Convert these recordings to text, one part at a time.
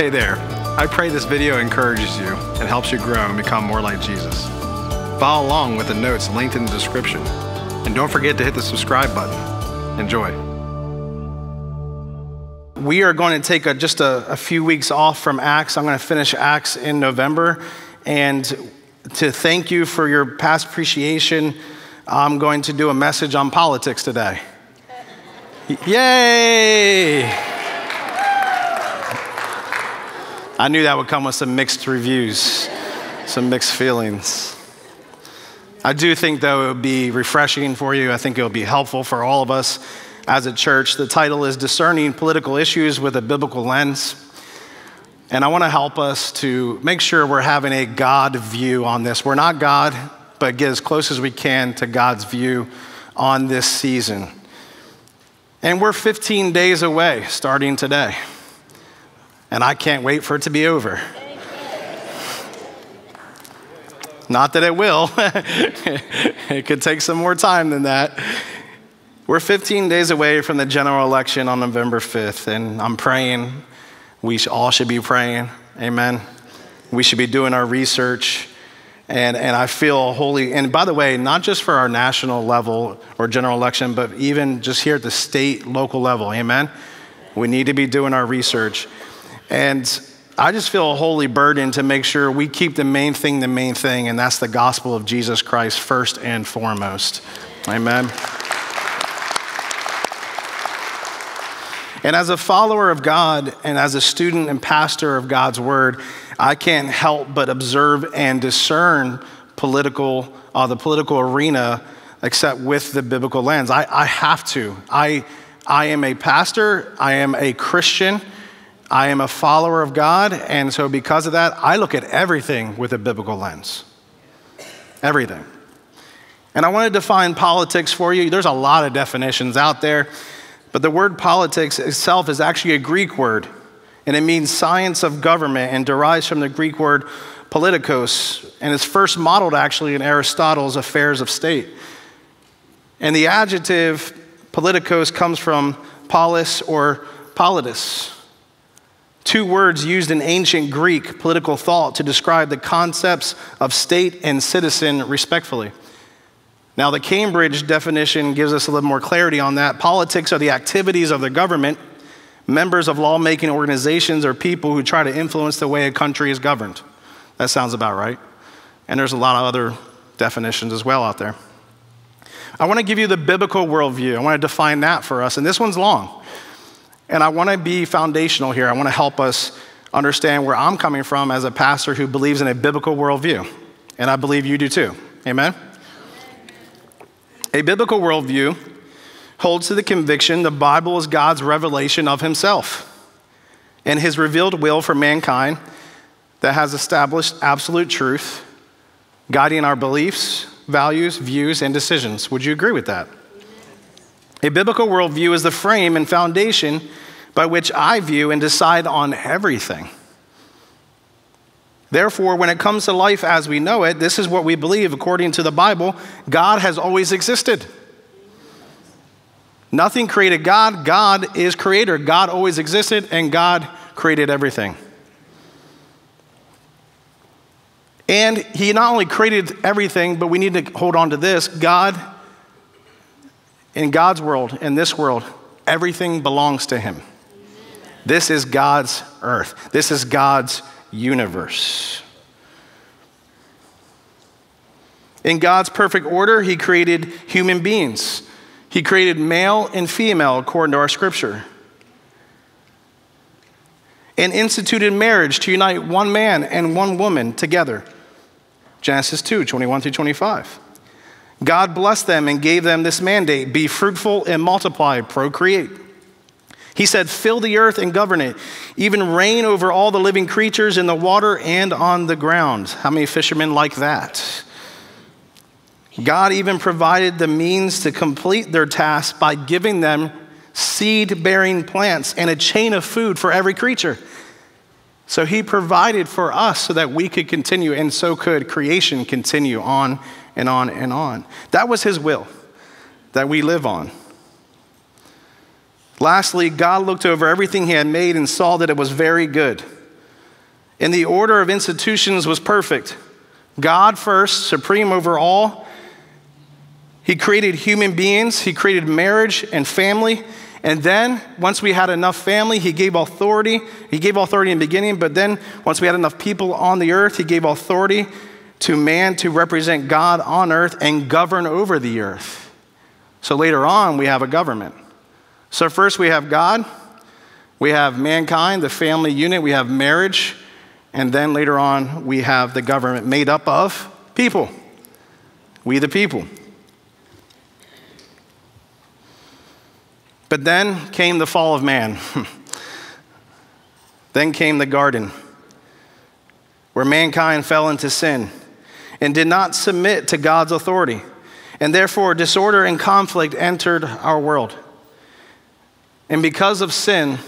Hey there, I pray this video encourages you and helps you grow and become more like Jesus. Follow along with the notes linked in the description, and don't forget to hit the subscribe button. Enjoy. We are going to take just a few weeks off from Acts. I'm going to finish Acts in November, and to thank you for your past appreciation, I'm going to do a message on politics today. Yay! I knew that would come with some mixed reviews, some mixed feelings. I do think, though, it would be refreshing for you. I think it would be helpful for all of us as a church. The title is Discerning Political Issues with a Biblical Lens. And I want to help us to make sure we're having a God view on this. We're not God, but get as close as we can to God's view on this season. And we're 15 days away starting today. And I can't wait for it to be over. Not that it will. It could take some more time than that. We're 15 days away from the general election on November 5th, and I'm praying. We all should be praying, amen? We should be doing our research, and I feel holy. And by the way, not just for our national level or general election, but even just here at the state, local level, amen? We need to be doing our research. And I just feel a holy burden to make sure we keep the main thing, and that's the gospel of Jesus Christ first and foremost. Amen. And as a follower of God and as a student and pastor of God's word, I can't help but observe and discern the political arena, except with the biblical lens. I have to. I am a pastor. I am a Christian. I am a follower of God, and so because of that, I look at everything with a biblical lens. Everything. And I want to define politics for you. There's a lot of definitions out there, but the word politics itself is actually a Greek word, and it means science of government and derives from the Greek word politikos, and it's first modeled actually in Aristotle's Affairs of State. And the adjective politikos comes from polis or politis. Two words used in ancient Greek political thought to describe the concepts of state and citizen respectively. Now, the Cambridge definition gives us a little more clarity on that. Politics are the activities of the government, members of lawmaking organizations, or people who try to influence the way a country is governed. That sounds about right. And there's a lot of other definitions as well out there. I want to give you the biblical worldview. I want to define that for us, and this one's long. And I want to be foundational here. I want to help us understand where I'm coming from as a pastor who believes in a biblical worldview. And I believe you do too. Amen? A biblical worldview holds to the conviction the Bible is God's revelation of himself and his revealed will for mankind that has established absolute truth, guiding our beliefs, values, views, and decisions. Would you agree with that? A biblical worldview is the frame and foundation by which I view and decide on everything. Therefore, when it comes to life as we know it, this is what we believe according to the Bible. God has always existed. Nothing created God. God is creator. God always existed, and God created everything. And he not only created everything, but we need to hold on to this. In God's world, in this world, everything belongs to him. This is God's earth. This is God's universe. In God's perfect order, he created human beings. He created male and female, according to our scripture. And instituted marriage to unite one man and one woman together. Genesis 2, 21 through 25. God blessed them and gave them this mandate, be fruitful and multiply, procreate. He said, fill the earth and govern it, even reign over all the living creatures in the water and on the ground. How many fishermen like that? God even provided the means to complete their task by giving them seed-bearing plants and a chain of food for every creature. So he provided for us so that we could continue, and so could creation continue on and on and on. That was his will that we live on. Lastly, God looked over everything he had made and saw that it was very good. and the order of institutions was perfect. God first, supreme over all. He created human beings. He created marriage and family. And then, once we had enough family, he gave authority. He gave authority in the beginning, but then once we had enough people on the earth, he gave authority to man to represent God on earth and govern over the earth. So later on, we have a government. So first we have God, we have mankind, the family unit, we have marriage, and then later on we have the government made up of people. We the people. But then came the fall of man. Then came the garden, where mankind fell into sin and did not submit to God's authority. And therefore, disorder and conflict entered our world. And because of sin,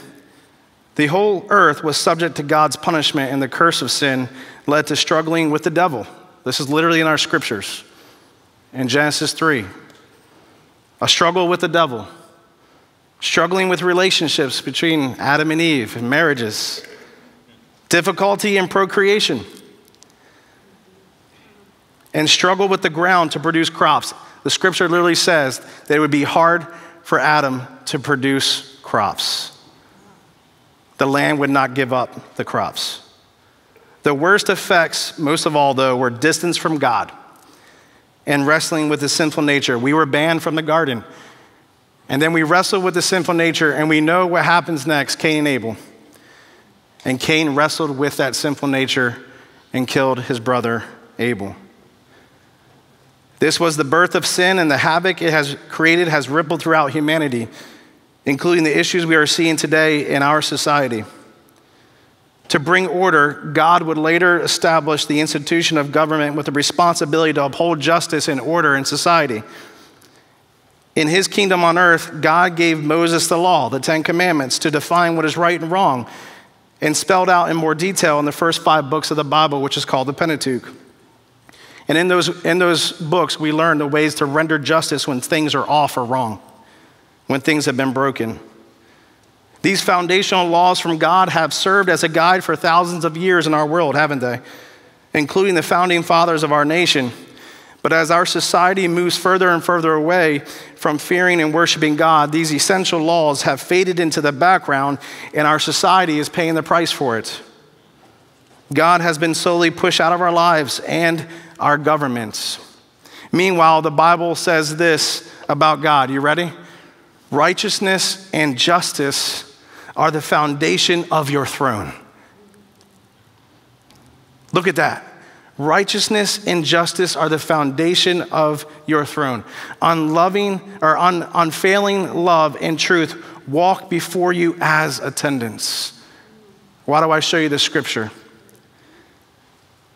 the whole earth was subject to God's punishment, and the curse of sin led to struggling with the devil. This is literally in our scriptures, in Genesis 3. A struggle with the devil. Struggling with relationships between Adam and Eve and marriages, difficulty in procreation, and struggle with the ground to produce crops. The scripture literally says that it would be hard for Adam to produce crops. The land would not give up the crops. The worst effects, most of all though, were distance from God and wrestling with the sinful nature. We were banned from the garden. And then we wrestle with the sinful nature, and we know what happens next, Cain and Abel. And Cain wrestled with that sinful nature and killed his brother Abel. This was the birth of sin, and the havoc it has created has rippled throughout humanity, including the issues we are seeing today in our society. To bring order, God would later establish the institution of government with the responsibility to uphold justice and order in society. In his kingdom on earth, God gave Moses the law, the Ten Commandments, to define what is right and wrong, and spelled out in more detail in the first 5 books of the Bible, which is called the Pentateuch. And in those books, we learn the ways to render justice when things are off or wrong, when things have been broken. These foundational laws from God have served as a guide for thousands of years in our world, haven't they? Including the founding fathers of our nation. But as our society moves further and further away from fearing and worshiping God, these essential laws have faded into the background, and our society is paying the price for it. God has been slowly pushed out of our lives and our governments. Meanwhile, the Bible says this about God. You ready? Righteousness and justice are the foundation of your throne. Look at that. Righteousness and justice are the foundation of your throne. Unfailing love and truth walk before you as attendants. Why do I show you this scripture?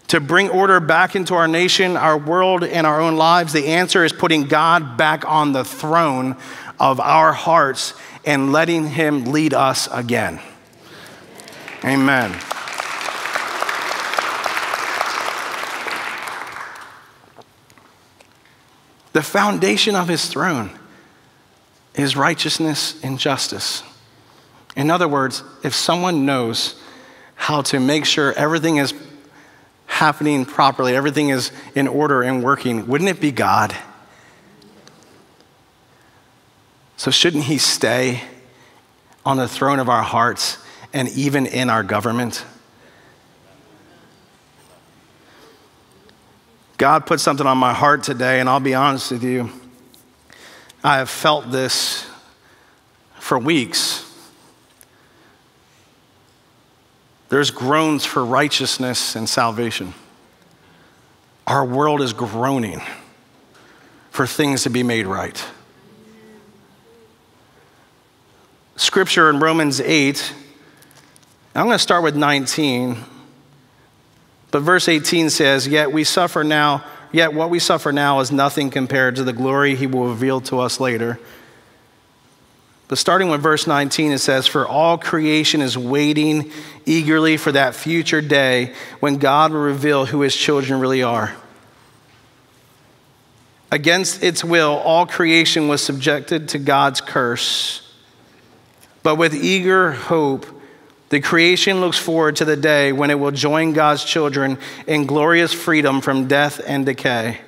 To bring order back into our nation, our world, and our own lives, the answer is putting God back on the throne of our hearts and letting him lead us again. Amen. The foundation of his throne is righteousness and justice. In other words, if someone knows how to make sure everything is happening properly, everything is in order and working, wouldn't it be God? So shouldn't he stay on the throne of our hearts and even in our government? God put something on my heart today, and I'll be honest with you. I have felt this for weeks. There's groans for righteousness and salvation. Our world is groaning for things to be made right. Scripture in Romans 8, I'm going to start with 19. But verse 18 says, yet what we suffer now is nothing compared to the glory he will reveal to us later. But starting with verse 19, it says, for all creation is waiting eagerly for that future day when God will reveal who his children really are. Against its will, all creation was subjected to God's curse. But with eager hope, The creation looks forward to the day when it will join God's children in glorious freedom from death and decay.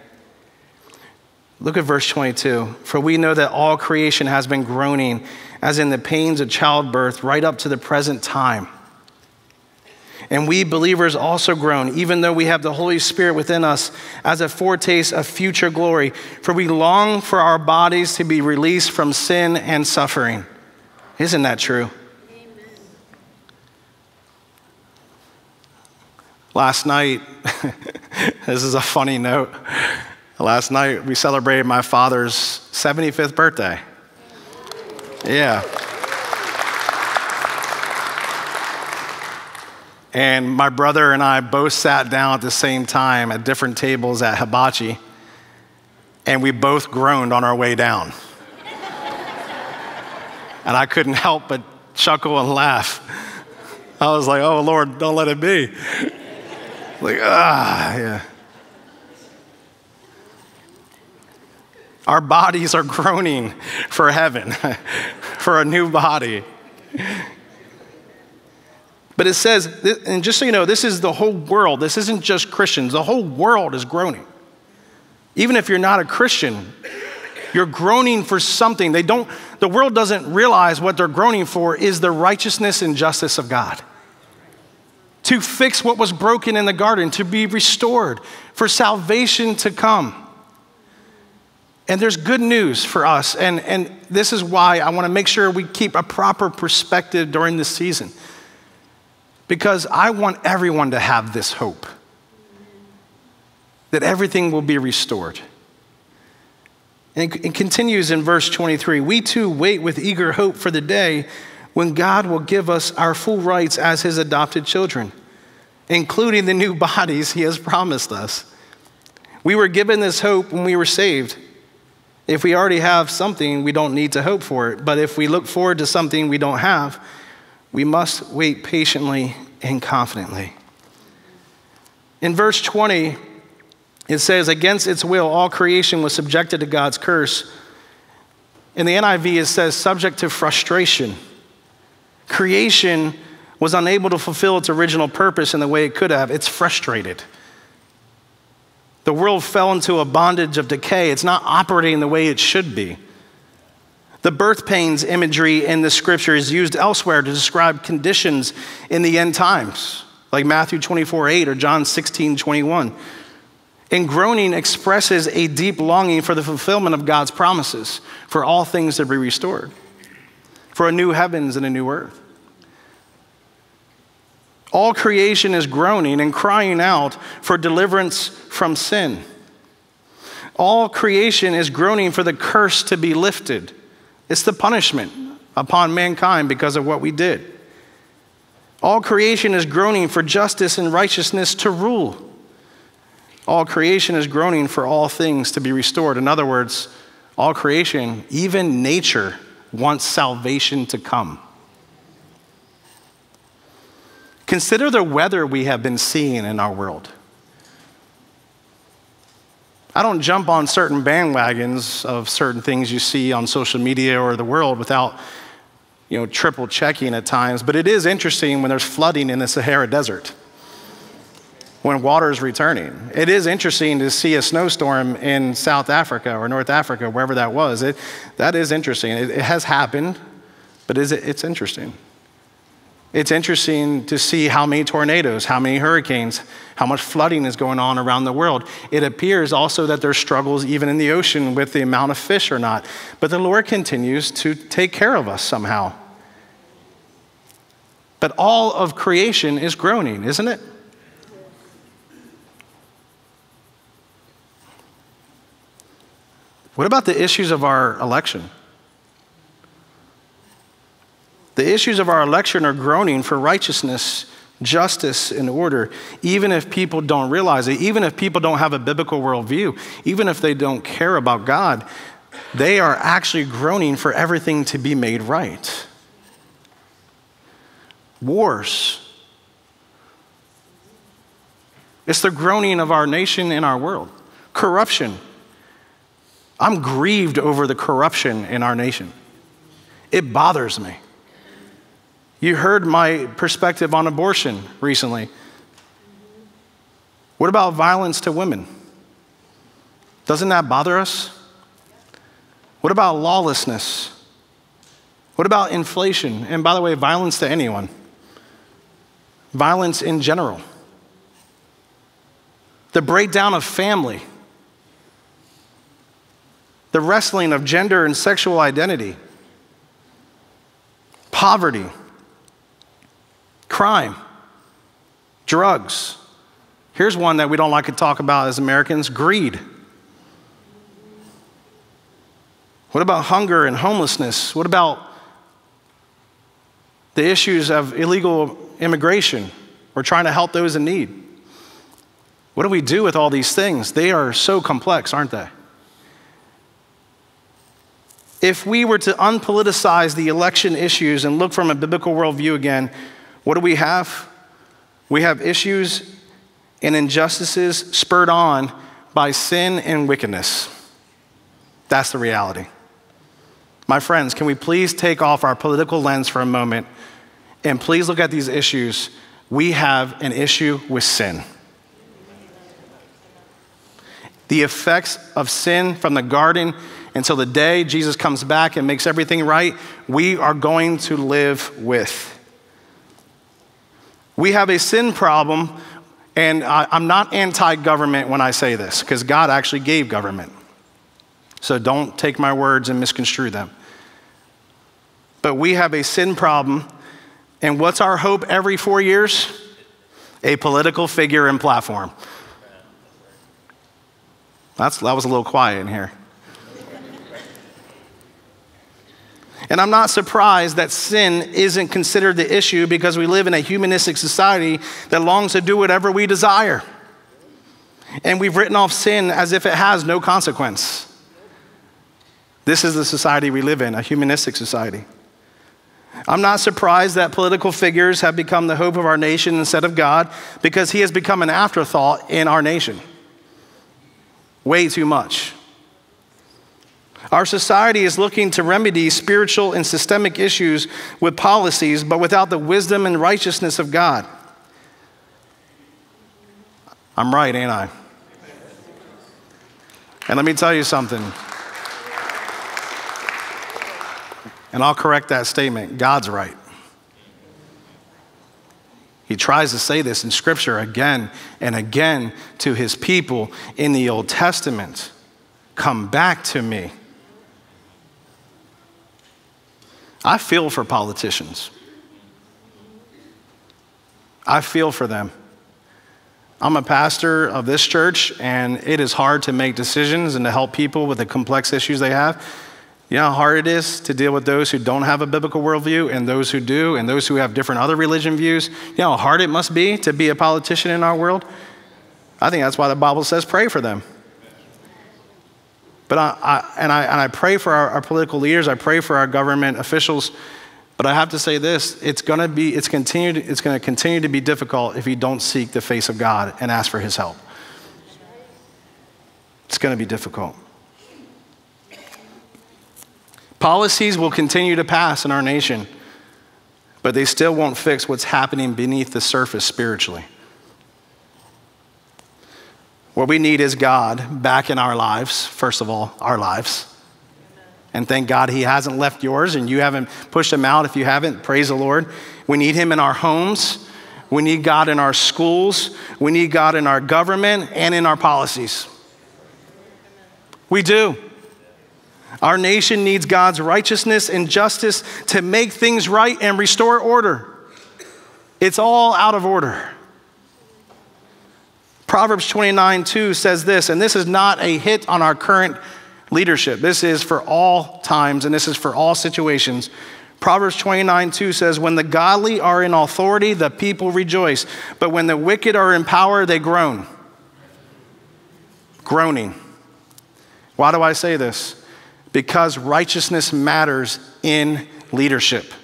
Look at verse 22. For we know that all creation has been groaning, as in the pains of childbirth, right up to the present time. And we believers also groan, even though we have the Holy Spirit within us as a foretaste of future glory. For we long for our bodies to be released from sin and suffering. Isn't that true? Amen. Last night, this is a funny note. Last night, we celebrated my father's 75th birthday. Yeah. And my brother and I both sat down at the same time at different tables at Hibachi, and we both groaned on our way down. And I couldn't help but chuckle and laugh. I was like, oh, Lord, don't let it be. Like, ah, yeah. Our bodies are groaning for heaven, for a new body. But it says, and just so you know, this is the whole world. This isn't just Christians. The whole world is groaning. Even if you're not a Christian, you're groaning for something. The world doesn't realize what they're groaning for is the righteousness and justice of God. To fix what was broken in the garden, to be restored, for salvation to come. And there's good news for us. And this is why I want to make sure we keep a proper perspective during this season. Because I want everyone to have this hope that everything will be restored. And it continues in verse 23, we too wait with eager hope for the day when God will give us our full rights as his adopted children, including the new bodies he has promised us. We were given this hope when we were saved. If we already have something, we don't need to hope for it. But if we look forward to something we don't have, we must wait patiently and confidently. In verse 20, it says, against its will, all creation was subjected to God's curse. In the NIV, it says, subject to frustration. Creation was unable to fulfill its original purpose in the way it could have. It's frustrated. The world fell into a bondage of decay. It's not operating the way it should be. The birth pains imagery in the scripture is used elsewhere to describe conditions in the end times, like Matthew 24:8 or John 16:21. And groaning expresses a deep longing for the fulfillment of God's promises, for all things to be restored, for a new heavens and a new earth. All creation is groaning and crying out for deliverance from sin. All creation is groaning for the curse to be lifted. It's the punishment upon mankind because of what we did. All creation is groaning for justice and righteousness to rule. All creation is groaning for all things to be restored. In other words, all creation, even nature, wants salvation to come. Consider the weather we have been seeing in our world. I don't jump on certain bandwagons of certain things you see on social media or the world without, you know, triple checking at times. But it is interesting when there's flooding in the Sahara Desert, when water is returning. It is interesting to see a snowstorm in South Africa or North Africa, wherever that was. That is interesting. It has happened, but it's interesting. It's interesting to see how many tornadoes, how many hurricanes, how much flooding is going on around the world. It appears also that there's struggles even in the ocean with the amount of fish or not. But the Lord continues to take care of us somehow. But all of creation is groaning, isn't it? What about the issues of our election? The issues of our election are groaning for righteousness, justice, and order, even if people don't realize it, even if people don't have a biblical worldview, even if they don't care about God, they are actually groaning for everything to be made right. Wars. It's the groaning of our nation and our world. Corruption. I'm grieved over the corruption in our nation. It bothers me. You heard my perspective on abortion recently. What about violence to women? Doesn't that bother us? What about lawlessness? What about inflation? And by the way, violence to anyone. Violence in general. The breakdown of family. The wrestling of gender and sexual identity. Poverty. Crime. Drugs. Here's one that we don't like to talk about as Americans, greed. What about hunger and homelessness? What about the issues of illegal immigration or trying to help those in need? What do we do with all these things? They are so complex, aren't they? If we were to unpoliticize the election issues and look from a biblical worldview again, what do we have? We have issues and injustices spurred on by sin and wickedness. That's the reality. My friends, can we please take off our political lens for a moment and please look at these issues? We have an issue with sin. The effects of sin from the garden until the day Jesus comes back and makes everything right, we are going to live with. We have a sin problem, and I'm not anti-government when I say this, because God actually gave government. So don't take my words and misconstrue them. But we have a sin problem, and what's our hope every 4 years? A political figure and platform. That was a little quiet in here. And I'm not surprised that sin isn't considered the issue because we live in a humanistic society that longs to do whatever we desire. And we've written off sin as if it has no consequence. This is the society we live in, a humanistic society. I'm not surprised that political figures have become the hope of our nation instead of God because he has become an afterthought in our nation. Way too much. Our society is looking to remedy spiritual and systemic issues with policies, but without the wisdom and righteousness of God. I'm right, ain't I? And let me tell you something. And I'll correct that statement. God's right. He tries to say this in Scripture again and again to his people in the Old Testament. Come back to me. I feel for politicians. I feel for them. I'm a pastor of this church, and it is hard to make decisions and to help people with the complex issues they have. You know how hard it is to deal with those who don't have a biblical worldview and those who do and those who have different other religion views? You know how hard it must be to be a politician in our world? I think that's why the Bible says pray for them. But I pray for our political leaders. I pray for our government officials. But I have to say this, it's going to continue to be difficult if you don't seek the face of God and ask for his help. It's going to be difficult. Policies will continue to pass in our nation, but they still won't fix what's happening beneath the surface spiritually. What we need is God back in our lives, first of all, our lives. And thank God he hasn't left yours and you haven't pushed him out if you haven't. Praise the Lord. We need him in our homes. We need God in our schools. We need God in our government and in our policies. We do. Our nation needs God's righteousness and justice to make things right and restore order. It's all out of order. Proverbs 29:2 says this, and this is not a hit on our current leadership. This is for all times, and this is for all situations. Proverbs 29:2 says, when the godly are in authority, the people rejoice. But when the wicked are in power, they groan. Groaning. Why do I say this? Because righteousness matters in leadership.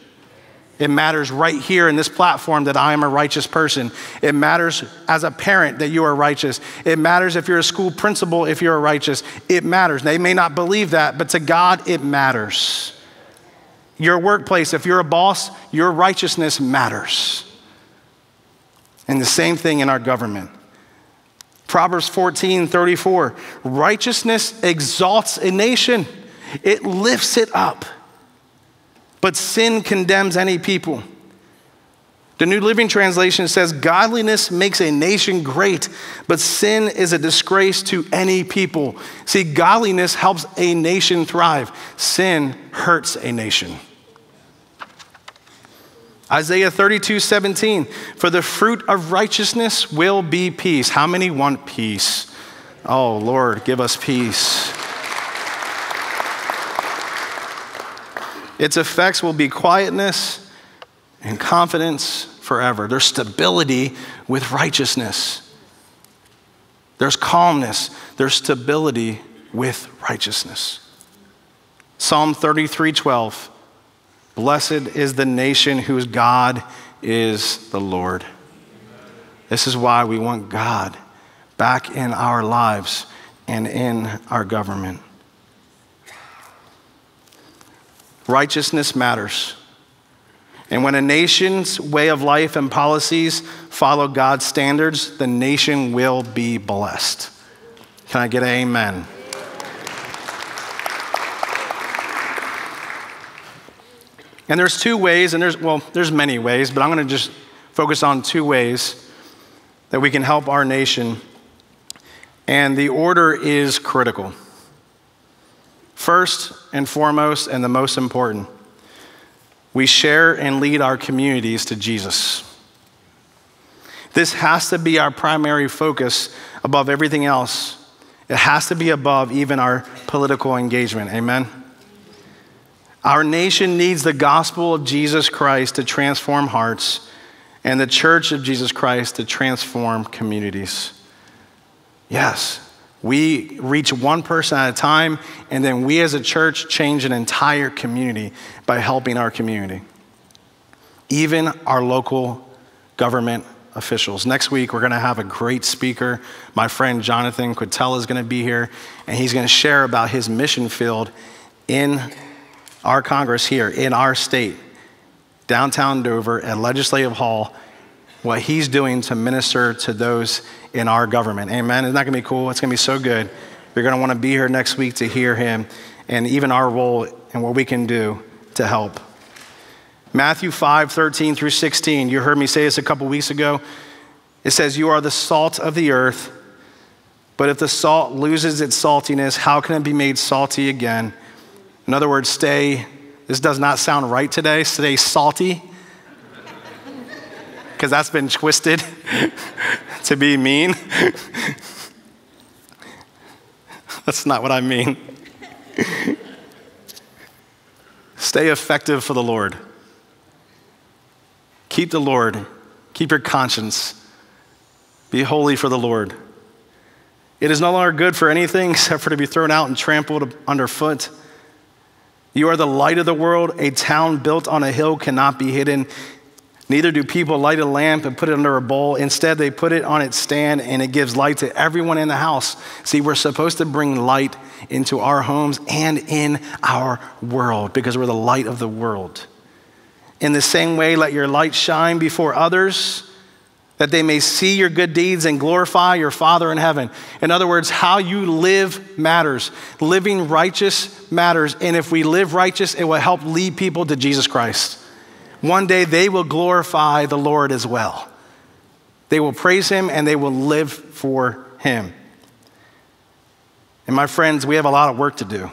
It matters right here in this platform that I am a righteous person. It matters as a parent that you are righteous. It matters if you're a school principal, if you're righteous. It matters. They may not believe that, but to God, it matters. Your workplace, if you're a boss, your righteousness matters. And the same thing in our government. Proverbs 14:34, righteousness exalts a nation. It lifts it up. But sin condemns any people. The New Living Translation says, godliness makes a nation great, but sin is a disgrace to any people. See, godliness helps a nation thrive. Sin hurts a nation. Isaiah 32:17, for the fruit of righteousness will be peace. How many want peace? Oh, Lord, give us peace. Its effects will be quietness and confidence forever. There's stability with righteousness. There's calmness. There's stability with righteousness. Psalm 33:12. Blessed is the nation whose God is the Lord. This is why we want God back in our lives and in our government. Righteousness matters. And when a nation's way of life and policies follow God's standards, the nation will be blessed. Can I get an amen? And there's two ways, and there's many ways, but I'm going to just focus on two ways that we can help our nation. And the order is critical. First and foremost, and the most important, we share and lead our communities to Jesus. This has to be our primary focus above everything else. It has to be above even our political engagement. Amen? Our nation needs the gospel of Jesus Christ to transform hearts and the church of Jesus Christ to transform communities. Yes, we reach one person at a time, and then we as a church change an entire community by helping our community, even our local government officials. Next week, we're going to have a great speaker. My friend Jonathan Quitelle is going to be here, and he's going to share about his mission field in our Congress here, in our state, downtown Dover at Legislative Hall, what he's doing to minister to those in our government. Amen. Isn't that going to be cool? It's going to be so good. You're going to want to be here next week to hear him and even our role and what we can do to help. Matthew 5:13-16. You heard me say this a couple weeks ago. It says, you are the salt of the earth, but if the salt loses its saltiness, how can it be made salty again? In other words, stay, this does not sound right today, stay salty, because that's been twisted to be mean. That's not what I mean. Stay effective for the Lord. Keep the Lord. Keep your conscience. Be holy for the Lord. It is no longer good for anything except for to be thrown out and trampled underfoot. You are the light of the world. A town built on a hill cannot be hidden. Neither do people light a lamp and put it under a bowl. Instead, they put it on its stand, and it gives light to everyone in the house. See, we're supposed to bring light into our homes and in our world because we're the light of the world. In the same way, let your light shine before others that they may see your good deeds and glorify your Father in heaven. In other words, how you live matters. Living righteous matters. And if we live righteous, it will help lead people to Jesus Christ. One day they will glorify the Lord as well. They will praise him and they will live for him. And my friends, we have a lot of work to do.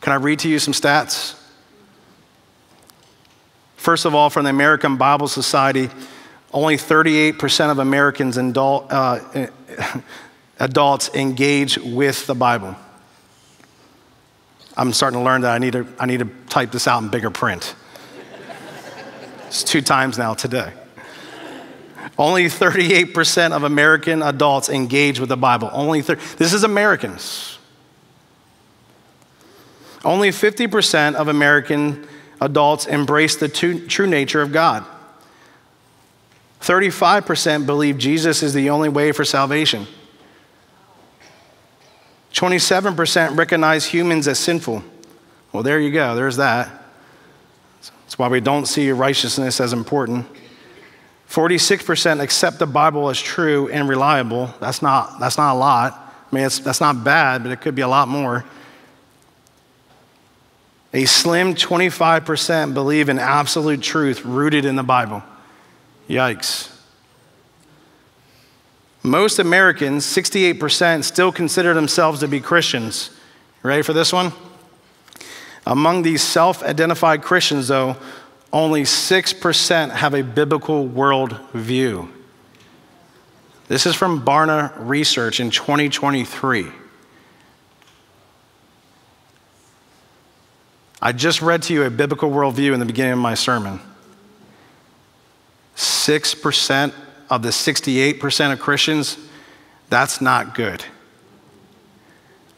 Can I read to you some stats? First of all, from the American Bible Society, only 38% of Americans adults engage with the Bible. I'm starting to learn that I need to type this out in bigger print. It's two times now today. Only 38% of American adults engage with the Bible. Only this is Americans. Only 50% of American adults embrace the true nature of God. 35% believe Jesus is the only way for salvation. 27% recognize humans as sinful. Well, there you go. There's that. That's why we don't see righteousness as important. 46% accept the Bible as true and reliable. That's not a lot. I mean, that's not bad, but it could be a lot more. A slim 25% believe in absolute truth rooted in the Bible. Yikes. Most Americans, 68%, still consider themselves to be Christians. Ready for this one? Among these self-identified Christians, though, only 6% have a biblical world view. This is from Barna Research in 2023. I just read to you a biblical worldview in the beginning of my sermon. 6% of the 68% of Christians, that's not good.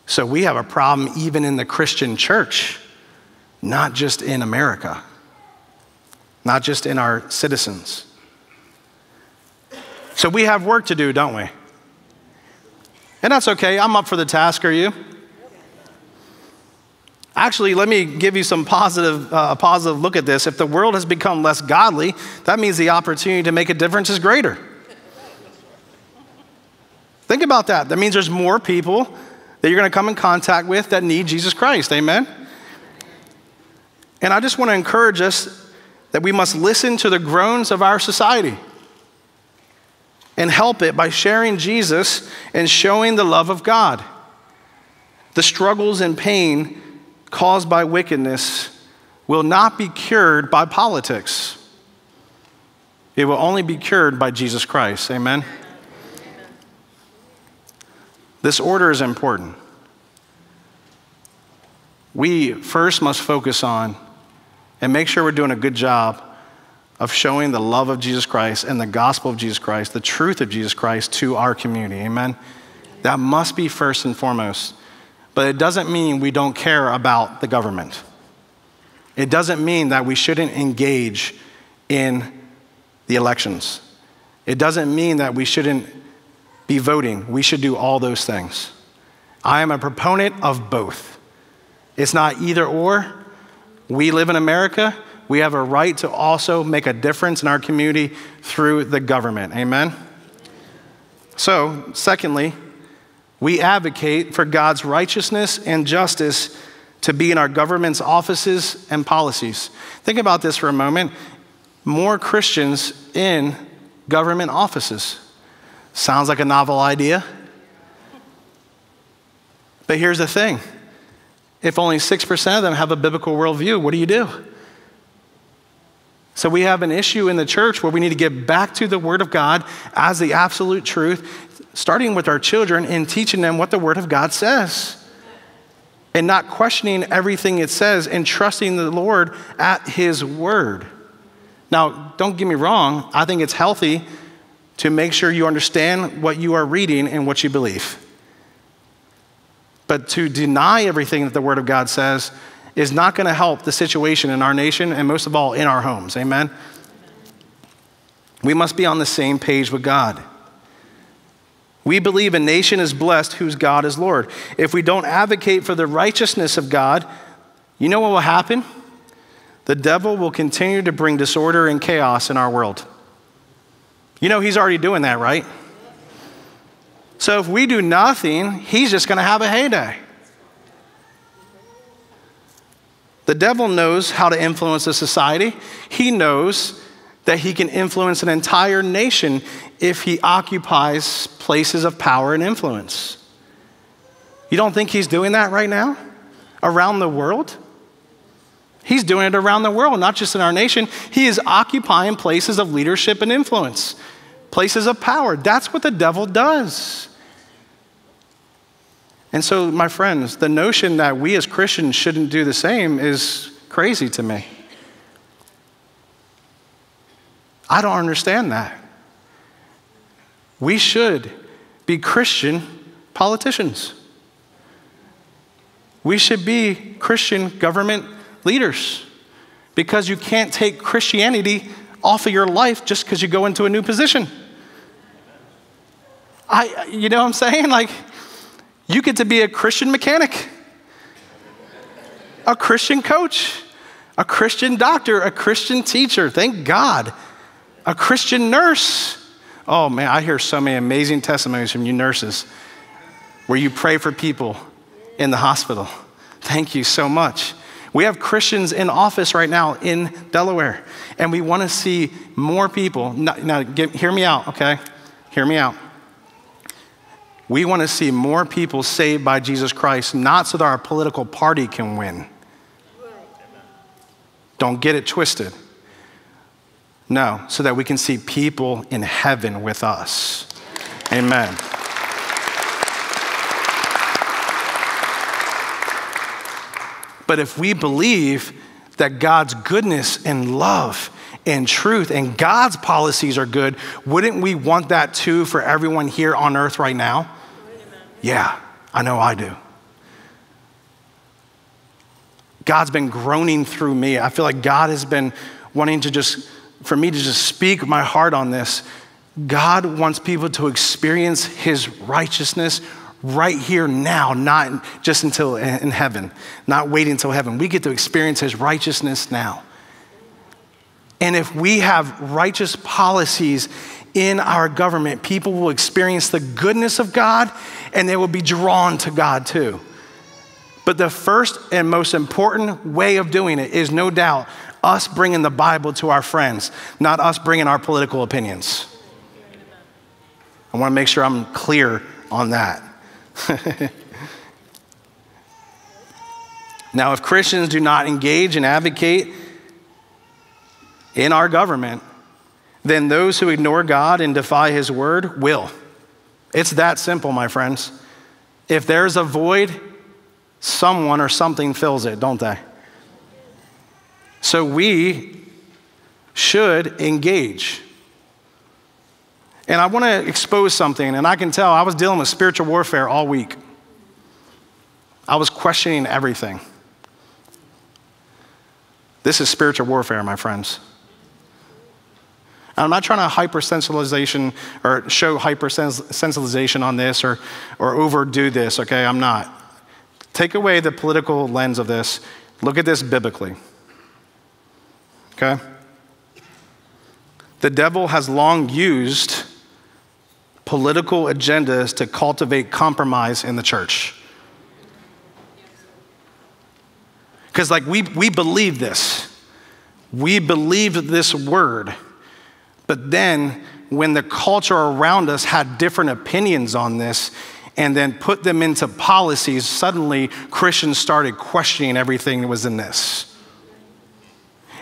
So we have a problem even in the Christian church, not just in America, not just in our citizens. So we have work to do, don't we? And that's okay. I'm up for the task, are you? Actually, let me give you some a positive look at this. If the world has become less godly, that means the opportunity to make a difference is greater. Think about that. That means there's more people that you're going to come in contact with that need Jesus Christ. Amen? And I just want to encourage us that we must listen to the groans of our society and help it by sharing Jesus and showing the love of God. The struggles and pain caused by wickedness will not be cured by politics. It will only be cured by Jesus Christ. Amen? Amen. This order is important. We first must focus on and make sure we're doing a good job of showing the love of Jesus Christ and the gospel of Jesus Christ, the truth of Jesus Christ to our community. Amen? That must be first and foremost. But it doesn't mean we don't care about the government. It doesn't mean that we shouldn't engage in the elections. It doesn't mean that we shouldn't be voting. We should do all those things. I am a proponent of both. It's not either or. We live in America. We have a right to also make a difference in our community through the government. Amen? So, secondly, we advocate for God's righteousness and justice to be in our government's offices and policies. Think about this for a moment. More Christians in government offices. Sounds like a novel idea. But here's the thing. If only 6% of them have a biblical worldview, what do you do? So we have an issue in the church where we need to get back to the Word of God as the absolute truth, starting with our children and teaching them what the Word of God says and not questioning everything it says and trusting the Lord at His Word. Now, don't get me wrong. I think it's healthy to make sure you understand what you are reading and what you believe. But to deny everything that the Word of God says is not going to help the situation in our nation and most of all in our homes. Amen? We must be on the same page with God. We believe a nation is blessed whose God is Lord. If we don't advocate for the righteousness of God, you know what will happen? The devil will continue to bring disorder and chaos in our world. You know he's already doing that, right? So if we do nothing, he's just going to have a heyday. The devil knows how to influence a society. He knows that he can influence an entire nation if he occupies places of power and influence. You don't think he's doing that right now? Around the world? He's doing it around the world, not just in our nation. He is occupying places of leadership and influence, places of power. That's what the devil does. And so, my friends, the notion that we as Christians shouldn't do the same is crazy to me. I don't understand that. We should be Christian politicians. We should be Christian government leaders, because you can't take Christianity off of your life just because you go into a new position. You know what I'm saying? Like, you get to be a Christian mechanic, a Christian coach, a Christian doctor, a Christian teacher, thank God, a Christian nurse. Oh man, I hear so many amazing testimonies from you nurses where you pray for people in the hospital. Thank you so much. We have Christians in office right now in Delaware, and we want to see more people. Now, hear me out, okay? Hear me out. We want to see more people saved by Jesus Christ, not so that our political party can win. Don't get it twisted. No, so that we can see people in heaven with us. Amen. But if we believe that God's goodness and love and truth and God's policies are good, wouldn't we want that too for everyone here on earth right now? Yeah, I know I do. God's been groaning through me. I feel like God has been wanting to just, for me to just speak my heart on this. God wants people to experience his righteousness right here now, not just until in heaven, not waiting until heaven. We get to experience his righteousness now. And if we have righteous policies in our government, people will experience the goodness of God and they will be drawn to God too. But the first and most important way of doing it is no doubt us bringing the Bible to our friends, not us bringing our political opinions. I want to make sure I'm clear on that. Now, if Christians do not engage and advocate in our government, then those who ignore God and defy his word will. It's that simple, my friends. If there's a void, someone or something fills it, don't they? So we should engage. And I want to expose something, and I can tell I was dealing with spiritual warfare all week. I was questioning everything. This is spiritual warfare, my friends. And I'm not trying to hypersensitization or show hypersensitization on this or overdo this, okay? I'm not. Take away the political lens of this. Look at this biblically, okay? The devil has long used political agendas to cultivate compromise in the church. Because like we believe this. We believed this word. But then when the culture around us had different opinions on this and then put them into policies, suddenly Christians started questioning everything that was in this.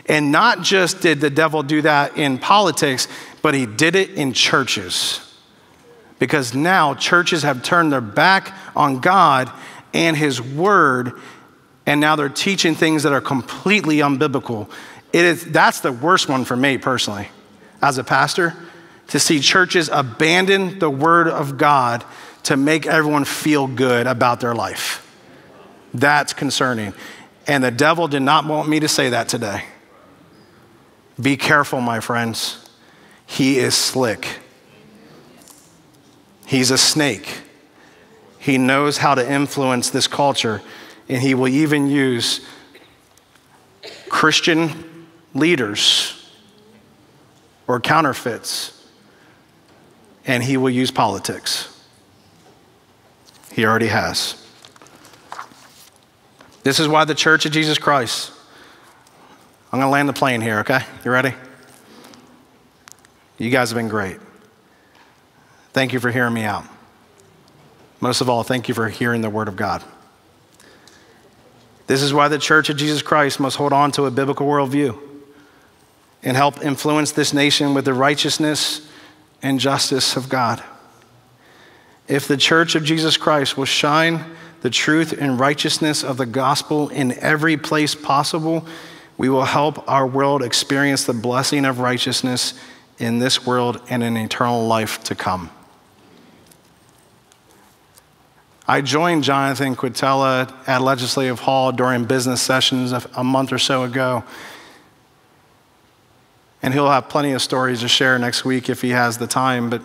And not just did the devil do that in politics, but he did it in churches. Because now churches have turned their back on God and his word, and now they're teaching things that are completely unbiblical. That's the worst one for me personally, as a pastor, to see churches abandon the word of God to make everyone feel good about their life. That's concerning. And the devil did not want me to say that today. Be careful, my friends. He is slick. He's a snake. He knows how to influence this culture, and he will even use Christian leaders or counterfeits, and he will use politics. He already has. This is why the Church of Jesus Christ, I'm going to land the plane here, okay? You ready? You guys have been great. Thank you for hearing me out. Most of all, thank you for hearing the word of God. This is why the Church of Jesus Christ must hold on to a biblical worldview and help influence this nation with the righteousness and justice of God. If the Church of Jesus Christ will shine the truth and righteousness of the gospel in every place possible, we will help our world experience the blessing of righteousness in this world and in eternal life to come. I joined Jonathan Quitelle at Legislative Hall during business sessions a month or so ago. And he'll have plenty of stories to share next week if he has the time. But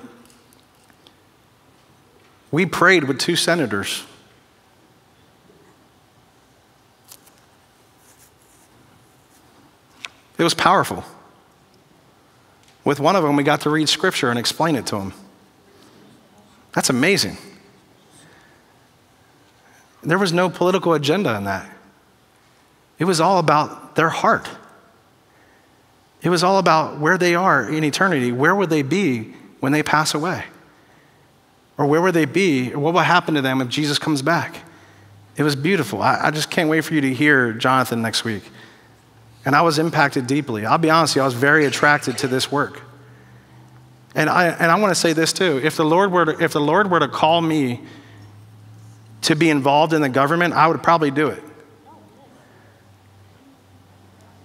we prayed with two senators. It was powerful. With one of them, we got to read scripture and explain it to him. That's amazing. There was no political agenda in that. It was all about their heart. It was all about where they are in eternity. Where would they be when they pass away? Or where would they be? Or what will happen to them if Jesus comes back? It was beautiful. I just can't wait for you to hear Jonathan next week. And I was impacted deeply. I'll be honest with you, I was very attracted to this work. And I want to say this too. If the Lord were to call me to be involved in the government, I would probably do it.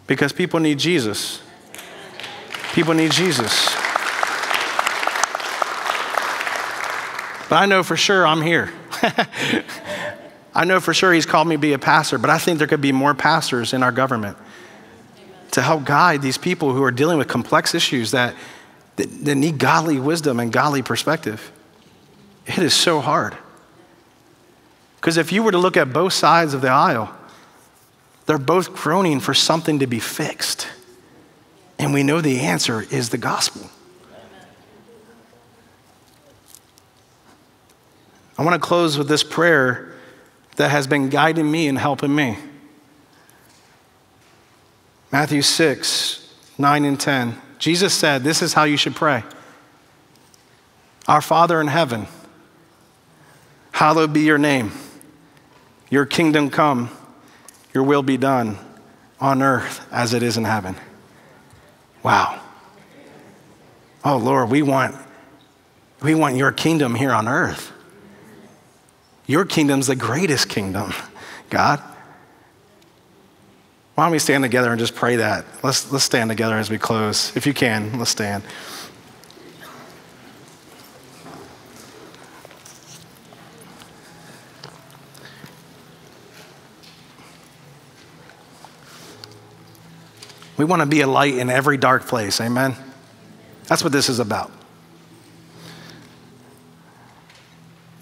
Because people need Jesus. People need Jesus. But I know for sure I'm here. I know for sure he's called me to be a pastor, but I think there could be more pastors in our government to help guide these people who are dealing with complex issues that need godly wisdom and godly perspective. It is so hard. Because if you were to look at both sides of the aisle, they're both groaning for something to be fixed. And we know the answer is the gospel. I want to close with this prayer that has been guiding me and helping me. Matthew 6, 9 and 10. Jesus said, this is how you should pray. Our Father in heaven, hallowed be your name. Your kingdom come, your will be done on earth as it is in heaven. Wow. Oh Lord, we want your kingdom here on earth. Your kingdom's the greatest kingdom, God. Why don't we stand together and just pray that? Let's stand together as we close. If you can, let's stand. We want to be a light in every dark place, amen? That's what this is about.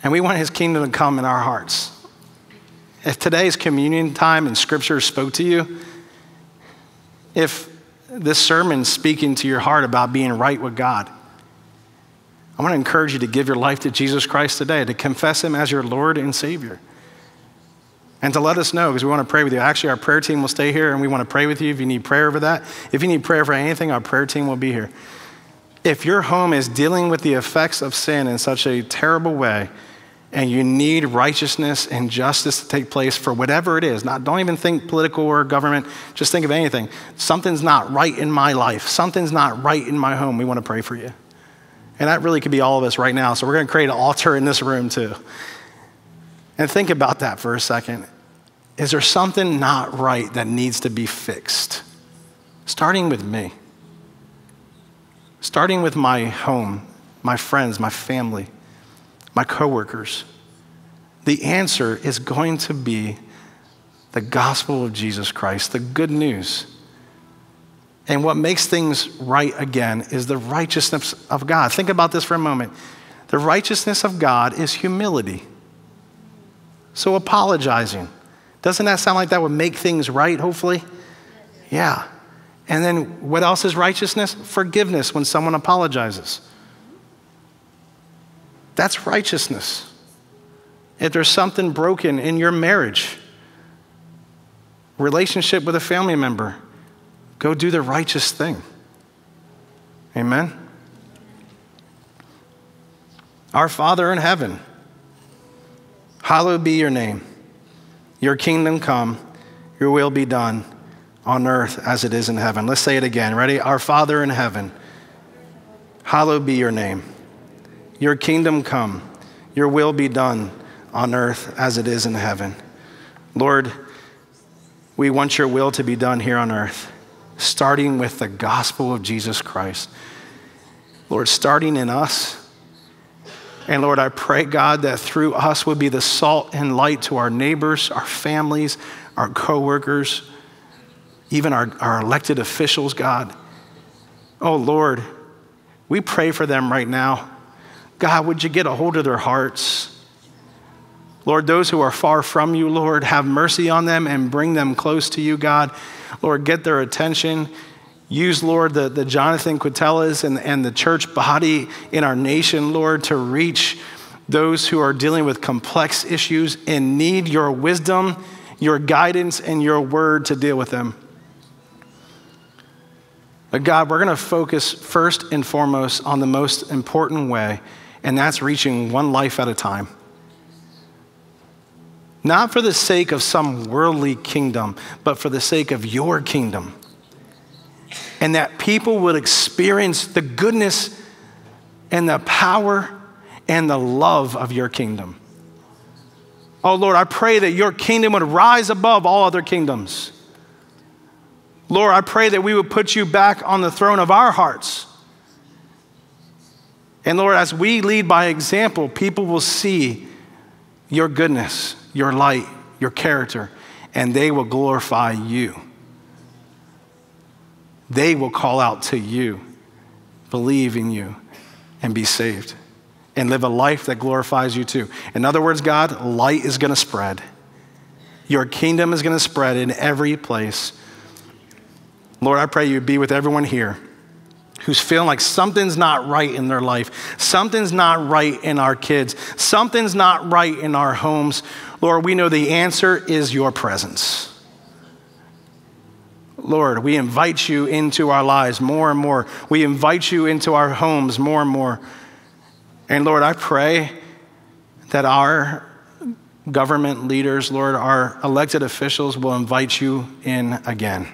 And we want his kingdom to come in our hearts. If today's communion time and scripture spoke to you, if this sermon's speaking to your heart about being right with God, I want to encourage you to give your life to Jesus Christ today, to confess him as your Lord and Savior. And to let us know, because we want to pray with you. Actually, our prayer team will stay here, and we want to pray with you if you need prayer over that. If you need prayer for anything, our prayer team will be here. If your home is dealing with the effects of sin in such a terrible way, and you need righteousness and justice to take place for whatever it is, don't even think political or government, just think of anything. Something's not right in my life. Something's not right in my home. We want to pray for you. And that really could be all of us right now, so we're going to create an altar in this room too. And think about that for a second. Is there something not right that needs to be fixed? Starting with me. Starting with my home, my friends, my family, my coworkers. The answer is going to be the gospel of Jesus Christ, the good news. And what makes things right again is the righteousness of God. Think about this for a moment. The righteousness of God is humility. So apologizing. Doesn't that sound like that would make things right, hopefully? Yeah. And then what else is righteousness? Forgiveness when someone apologizes. That's righteousness. If there's something broken in your marriage, relationship with a family member, go do the righteous thing. Amen? Our Father in heaven, hallowed be your name. Your kingdom come, your will be done on earth as it is in heaven. Let's say it again. Ready? Our Father in heaven, hallowed be your name. Your kingdom come, your will be done on earth as it is in heaven. Lord, we want your will to be done here on earth, starting with the gospel of Jesus Christ. Lord, starting in us. And Lord, I pray, God, that through us would be the salt and light to our neighbors, our families, our coworkers, even our elected officials, God. Oh, Lord, we pray for them right now. God, would you get a hold of their hearts? Lord, those who are far from you, Lord, have mercy on them and bring them close to you, God. Lord, get their attention. Use, Lord, the Jonathan Quitelles and the church body in our nation, Lord, to reach those who are dealing with complex issues and need your wisdom, your guidance, and your word to deal with them. But God, we're going to focus first and foremost on the most important way, and that's reaching one life at a time. Not for the sake of some worldly kingdom, but for the sake of your kingdom. And that people would experience the goodness and the power and the love of your kingdom. Oh, Lord, I pray that your kingdom would rise above all other kingdoms. Lord, I pray that we would put you back on the throne of our hearts. And Lord, as we lead by example, people will see your goodness, your light, your character, and they will glorify you. They will call out to you, believe in you, and be saved, and live a life that glorifies you too. In other words, God, light is going to spread. Your kingdom is going to spread in every place. Lord, I pray you be with everyone here who's feeling like something's not right in their life. Something's not right in our kids. Something's not right in our homes. Lord, we know the answer is your presence. Lord, we invite you into our lives more and more. We invite you into our homes more and more. And Lord, I pray that our government leaders, Lord, our elected officials will invite you in again.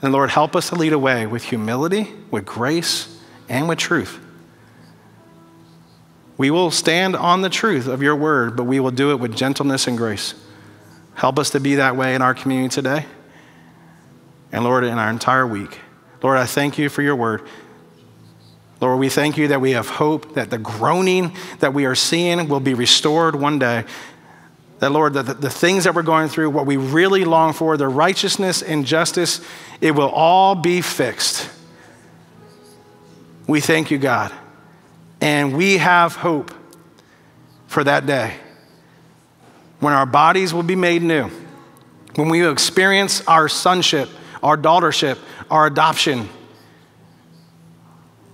And Lord, help us to lead away with humility, with grace, and with truth. We will stand on the truth of your word, but we will do it with gentleness and grace. Help us to be that way in our community today. And Lord, in our entire week. Lord, I thank you for your word. Lord, we thank you that we have hope, that the groaning that we are seeing will be restored one day. That, Lord, the things that we're going through, what we really long for, the righteousness and justice, it will all be fixed. We thank you, God. And we have hope for that day when our bodies will be made new, when we will experience our sonship, our daughtership, our adoption.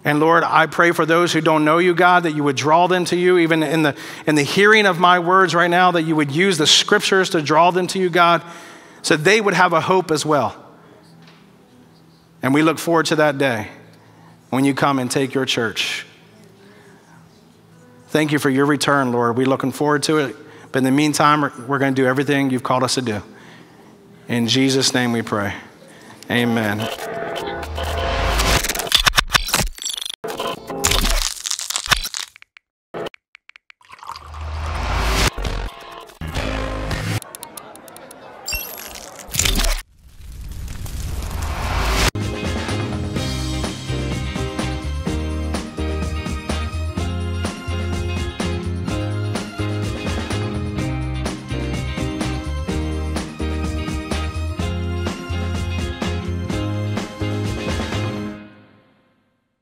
And Lord, I pray for those who don't know you, God, that you would draw them to you, even in the hearing of my words right now, that you would use the scriptures to draw them to you, God, so they would have a hope as well. And we look forward to that day when you come and take your church. Thank you for your return, Lord. We're looking forward to it. But in the meantime, we're going to do everything you've called us to do. In Jesus' name we pray. Amen.